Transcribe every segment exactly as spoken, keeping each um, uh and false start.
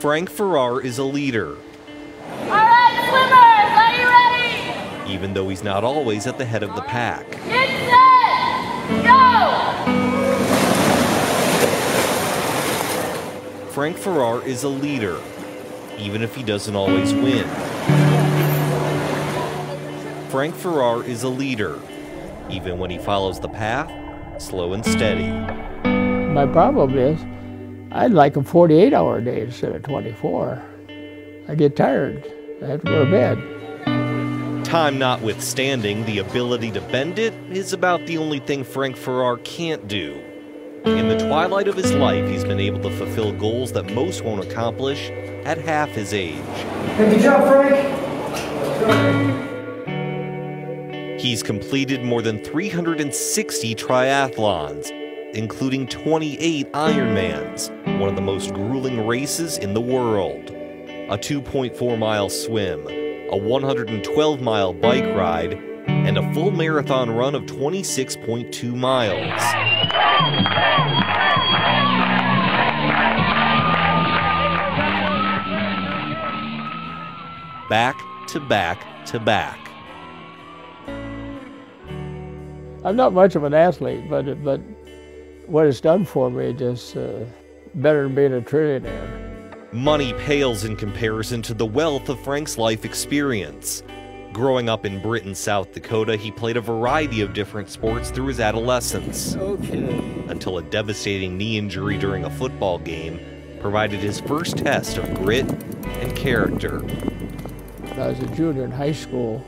Frank Farrar is a leader. All right, swimmers, are you ready? Even though he's not always at the head of the pack. Get set, go! Frank Farrar is a leader, even if he doesn't always win. Frank Farrar is a leader, even when he follows the path, slow and steady. My problem is, I'd like a forty-eight hour day instead of twenty-four. I get tired. I have to go to bed. Time notwithstanding, the ability to bend it is about the only thing Frank Farrar can't do. In the twilight of his life, he's been able to fulfill goals that most won't accomplish at half his age. Good job, Frank. He's completed more than three hundred sixty triathlons, including twenty-eight Ironmans, one of the most grueling races in the world. A two point four mile swim, a one hundred twelve mile bike ride, and a full marathon run of twenty-six point two miles. Back to back to back. I'm not much of an athlete, but, but what it's done for me just uh, better than being a trillionaire. Money pales in comparison to the wealth of Frank's life experience. Growing up in Britain, South Dakota, he played a variety of different sports through his adolescence. Okay. Until a devastating knee injury during a football game provided his first test of grit and character. When I was a junior in high school,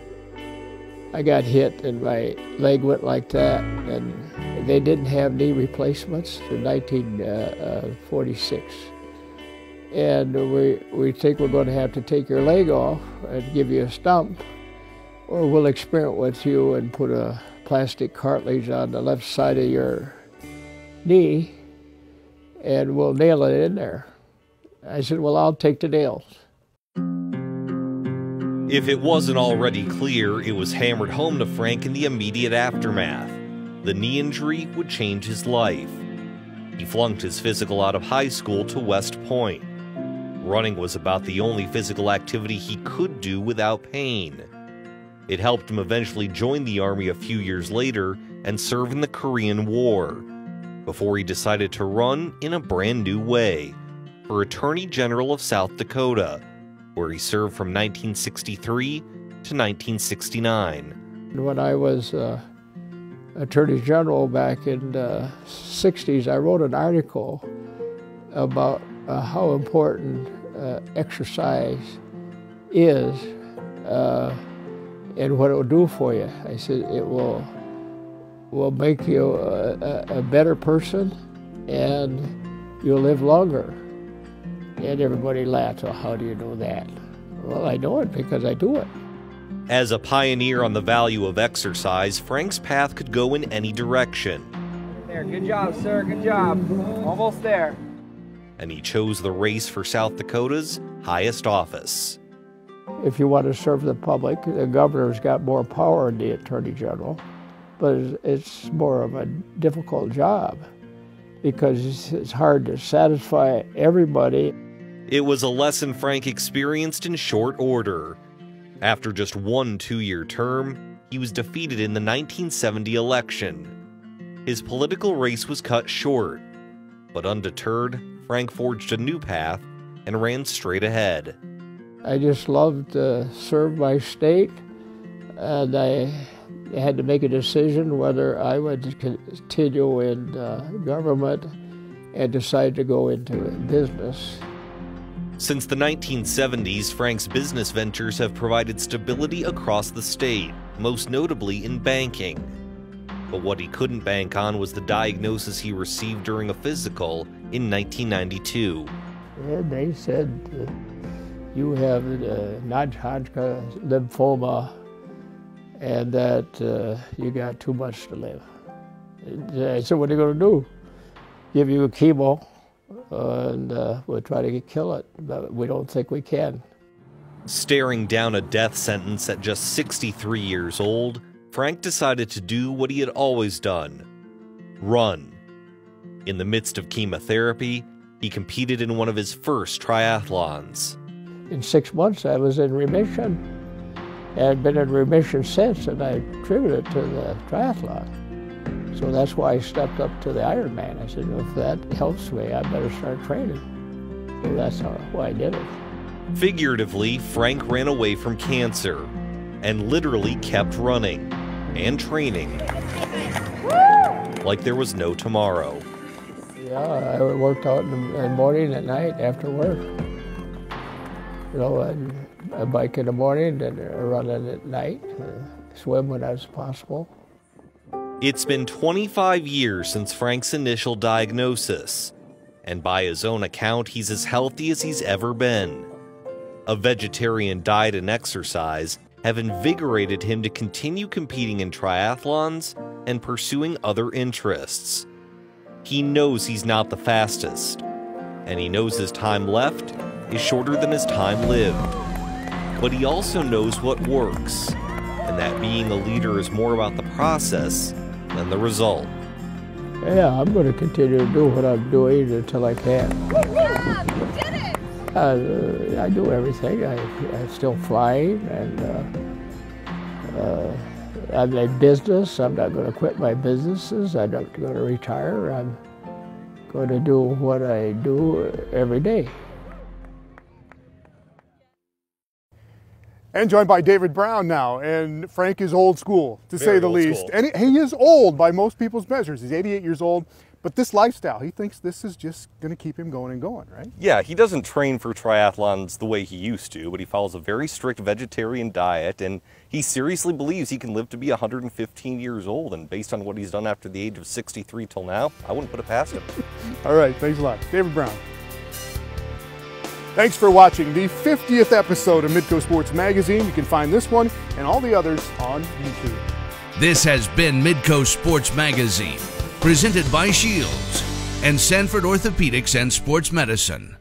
I got hit and my leg went like that, and they didn't have knee replacements in nineteen forty-six. And we, we think we're going to have to take your leg off and give you a stump, or we'll experiment with you and put a plastic cartilage on the left side of your knee, and we'll nail it in there. I said, well, I'll take the nails. If it wasn't already clear, it was hammered home to Frank in the immediate aftermath. The knee injury would change his life. He flunked his physical out of high school to West Point. Running was about the only physical activity he could do without pain. It helped him eventually join the Army a few years later and serve in the Korean War, before he decided to run in a brand new way for Attorney General of South Dakota, where he served from nineteen sixty-three to nineteen sixty-nine. When I was uh, Attorney General back in the sixties, I wrote an article about uh, how important uh, exercise is uh, and what it will do for you. I said it will, will make you a, a better person, and you'll live longer. And everybody laughed, well, how do you know that? Well, I know it because I do it. As a pioneer on the value of exercise, Frank's path could go in any direction. There, good job, sir, good job. Almost there. And he chose the race for South Dakota's highest office. If you want to serve the public, the governor's got more power than the Attorney General, but it's more of a difficult job because it's hard to satisfy everybody. It was a lesson Frank experienced in short order. After just one two-year term, he was defeated in the nineteen seventy election. His political race was cut short, but undeterred, Frank forged a new path and ran straight ahead. I just loved to serve my state, and I had to make a decision whether I would continue in uh, government and decide to go into business. Since the nineteen seventies, Frank's business ventures have provided stability across the state, most notably in banking. But what he couldn't bank on was the diagnosis he received during a physical in nineteen ninety-two. And they said, uh, you have uh, non-Hodgkin's lymphoma, and that uh, you got too much to live. I said, what are you going to do? Give you a chemo. And uh, we'll try to kill it, but we don't think we can. Staring down a death sentence at just sixty-three years old, Frank decided to do what he had always done, run. In the midst of chemotherapy, He competed in one of his first triathlons. In six months, I was in remission, and I've been in remission since, and I attribute it to the triathlon. So that's why I stepped up to the Iron Man. I said, if that helps me, I better start training. So that's how, why I did it. Figuratively, Frank ran away from cancer and literally kept running and training like there was no tomorrow. Yeah, I worked out in the morning, at night, after work. You know, I'd, I'd bike in the morning, then run at night, swim when that's possible. It's been twenty-five years since Frank's initial diagnosis, and by his own account, he's as healthy as he's ever been. A vegetarian diet and exercise have invigorated him to continue competing in triathlons and pursuing other interests. He knows he's not the fastest, and he knows his time left is shorter than his time lived. But he also knows what works, and that being a leader is more about the process than the result. Yeah, I'm going to continue to do what I'm doing until I can. Yeah, did it! Uh, I do everything. I, I'm still flying, and uh, uh, I'm in business. I'm not going to quit my businesses. I'm not going to retire. I'm going to do what I do every day. And joined by David Brown now, and Frank is old school, to say the least. And he is old by most people's measures. He's eighty-eight years old, but this lifestyle, he thinks this is just gonna keep him going and going, right? Yeah, he doesn't train for triathlons the way he used to, but he follows a very strict vegetarian diet, and he seriously believes he can live to be one hundred fifteen years old, and based on what he's done after the age of sixty-three till now, I wouldn't put it past him. All right, thanks a lot. David Brown. Thanks for watching the fiftieth episode of Midco Sports Magazine. You can find this one and all the others on YouTube. This has been Midco Sports Magazine, presented by Shields and Sanford Orthopedics and Sports Medicine.